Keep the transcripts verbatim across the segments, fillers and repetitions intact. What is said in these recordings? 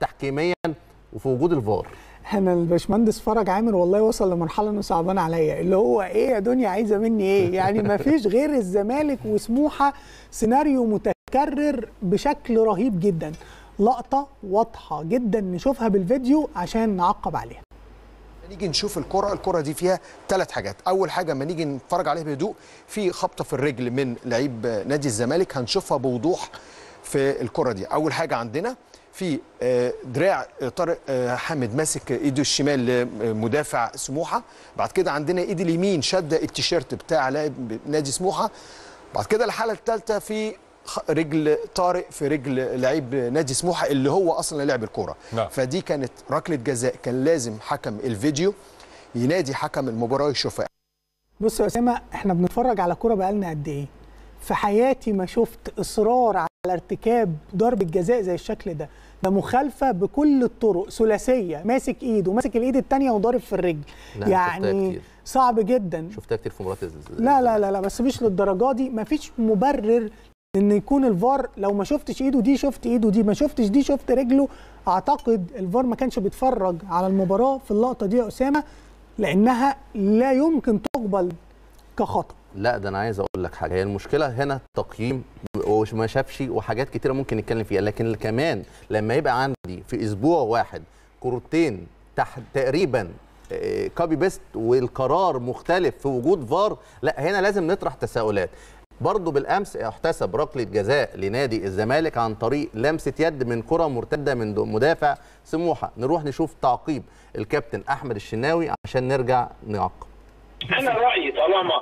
تحكيميا وفي وجود الفار؟ انا الباشمهندس فرج عامر والله وصل لمرحله انه صعبان عليا، اللي هو ايه يا دنيا عايزه مني ايه؟ يعني ما فيش غير الزمالك وسموحه سيناريو متكرر بشكل رهيب جدا، لقطه واضحه جدا نشوفها بالفيديو عشان نعقب عليها. نيجي نشوف الكره، الكره دي فيها ثلاث حاجات، اول حاجه لما نيجي نتفرج عليها بهدوء في خبطه في الرجل من لعيب نادي الزمالك، هنشوفها بوضوح في الكره دي. اول حاجه عندنا في دراع طارق حامد ماسك ايده الشمال لمدافع سموحه، بعد كده عندنا ايد اليمين شد التيشيرت بتاع لاعب نادي سموحه، بعد كده الحاله الثالثه في رجل طارق في رجل لعيب نادي سموحه اللي هو اصلا لعب الكوره. فدي كانت ركله جزاء، كان لازم حكم الفيديو ينادي حكم المباراه يشوفها. بص يا اسامه، احنا بنتفرج على كوره بقالنا قد ايه؟ في حياتي ما شفت اصرار على ارتكاب ضربه جزاء زي الشكل ده، ده مخالفه بكل الطرق، ثلاثيه، ماسك ايد وماسك الايد الثانيه وضارب في الرجل. يعني صعب جدا، شفتها كتير في مباريات. لا لا لا لا بس مش للدرجه دي، ما فيش مبرر ان يكون الفار لو ما شفتش ايده دي شفت ايده دي، ما شفتش دي شفت رجله. اعتقد الفار ما كانش بيتفرج على المباراه في اللقطه دي يا اسامه، لانها لا يمكن تقبل كخطا. لا ده انا عايز اقول لك حاجه، هي المشكله هنا التقييم وما شافش وحاجات كتيره ممكن نتكلم فيها، لكن كمان لما يبقى عندي في اسبوع واحد كورتين تحت تقريبا كوبي بيست والقرار مختلف في وجود فار، لا هنا لازم نطرح تساؤلات. برضه بالامس احتسب ركله جزاء لنادي الزمالك عن طريق لمسه يد من كره مرتده من مدافع سموحه، نروح نشوف تعقيب الكابتن احمد الشناوي عشان نرجع نعقب. انا رايي طالما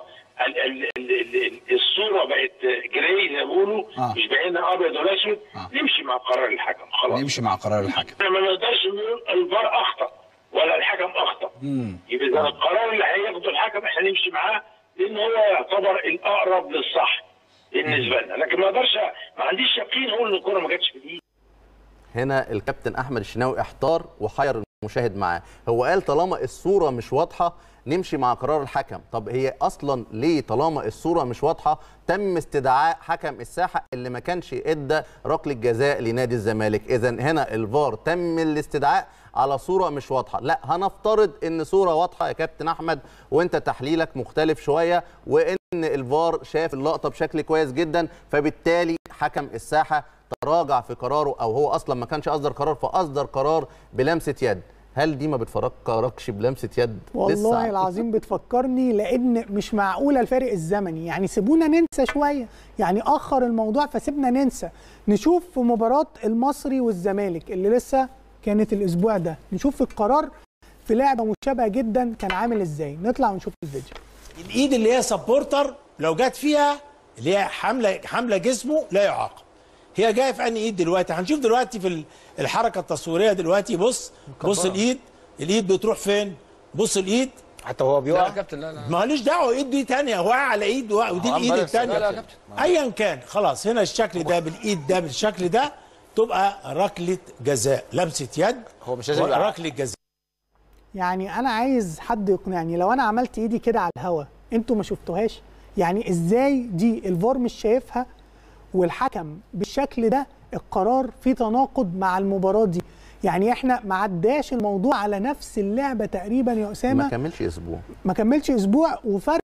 ال ال ال الصوره بقت جراي زي ما بيقولوا، آه. مش بعينها ابيض ولا اسود، آه. نمشي مع قرار الحكم خلاص. نمشي مع قرار الحكم. احنا ما نقدرش نقول الفار اخطا ولا الحكم اخطا. يبقى اذا القرار اللي هياخده الحكم احنا نمشي معاه، لان هو يعتبر الاقرب للصح بالنسبه لنا، لكن ما اقدرش ما عنديش يقين اقول ان الكوره ما جاتش في الايد. هنا الكابتن احمد الشناوي احتار وحير المشاهد معاه، هو قال طالما الصوره مش واضحه نمشي مع قرار الحكم. طب هي اصلا ليه طالما الصوره مش واضحه تم استدعاء حكم الساحه اللي ما كانش ادى ركله جزاء لنادي الزمالك؟ اذا هنا الفار تم الاستدعاء على صوره مش واضحه. لا هنفترض ان صوره واضحه يا كابتن احمد وانت تحليلك مختلف شويه، وان الفار شاف اللقطه بشكل كويس جدا، فبالتالي حكم الساحه تراجع في قراره، او هو اصلا ما كانش اصدر قرار فاصدر قرار بلمسه يد. هل دي ما بتفكركش بلمسه يد؟ والله العظيم بتفكرني، لان مش معقوله الفارق الزمني، يعني سيبونا ننسى شويه، يعني اخر الموضوع فسيبنا ننسى. نشوف في مباراه المصري والزمالك اللي لسه كانت الاسبوع ده، نشوف القرار في لعبه مشابهه جدا كان عامل ازاي. نطلع ونشوف الفيديو. الايد اللي هي سبورتر لو جت فيها اللي هي حامله حامله جسمه لا يعاقب. هي جايه في انهي ايد دلوقتي؟ هنشوف دلوقتي في الحركه التصويريه دلوقتي. بص مكبرة. بص الايد، الايد بتروح فين؟ بص الايد حتى هو بيقع يا كابتن. لا لا ماليش دعوه، ايد دي ثانيه واقع على ايد واقع، ودي الايد الثانيه ايا كان خلاص. هنا الشكل ده بالايد ده بالشكل ده تبقى ركله جزاء، لمسه يد هو مش لازم ركله جزاء. يعني انا عايز حد يقنعني، لو انا عملت ايدي كده على الهوا انتوا ما شفتوهاش؟ يعني ازاي دي الفار مش شايفها والحكم بالشكل ده القرار في تناقض مع المباراه دي؟ يعني احنا ما عداش الموضوع على نفس اللعبه تقريبا يا اسامه، ما كملش اسبوع ما كملش اسبوع وفرق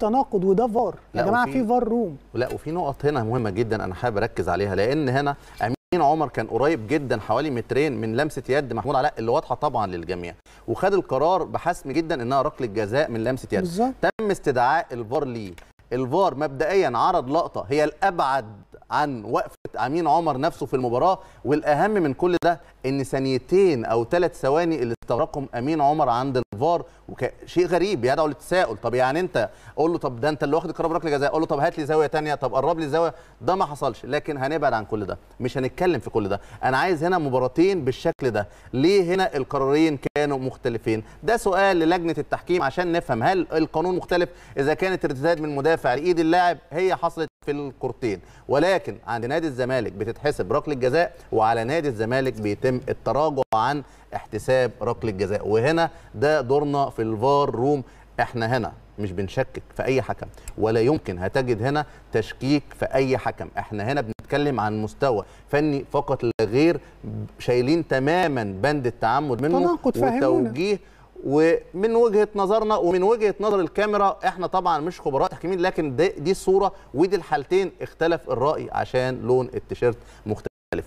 تناقض، وده فار يا جماعه، في فار روم. لا وفي نقط هنا مهمه جدا انا حابب اركز عليها، لان هنا أمين عمر كان قريب جدا حوالي مترين من لمسه يد محمود علاء اللي واضحه طبعا للجميع، وخد القرار بحسم جدا انها ركله جزاء من لمسه يد. بالزبط. تم استدعاء الفار ليه؟ الفار مبدئيا عرض لقطه هي الابعد عن وقفه امين عمر نفسه في المباراه، والاهم من كل ده ان ثانيتين او ثلاث ثواني اللي استغرقهم امين عمر عند الفار، وشيء غريب يدعو للتساؤل. طب يعني انت قول له طب ده انت اللي واخد القرار بركله جزاء، قول له طب هات لي زاويه ثانيه، طب قرب لي زاويه، ده ما حصلش. لكن هنبعد عن كل ده، مش هنتكلم في كل ده، انا عايز هنا مباراتين بالشكل ده، ليه هنا القرارين كانوا مختلفين؟ ده سؤال للجنه التحكيم عشان نفهم هل القانون مختلف اذا كانت ارتداد من مدافع لايد اللاعب هي حصلت في الكورتين، ولكن عند نادي الزمالك بتتحسب ركله جزاء، وعلى نادي الزمالك بيتم التراجع عن احتساب ركله جزاء. وهنا ده دورنا في الفار روم، احنا هنا مش بنشكك في اي حكم، ولا يمكن هتجد هنا تشكيك في اي حكم، احنا هنا بنتكلم بنتكلم عن مستوى فني فقط لا غير، شايلين تماما بند التعمد منه وتوجيه، ومن وجهه نظرنا ومن وجهه نظر الكاميرا احنا طبعا مش خبراء تحكيمين، لكن دي الصوره ودي الحالتين اختلف الراي عشان لون التيشيرت مختلف.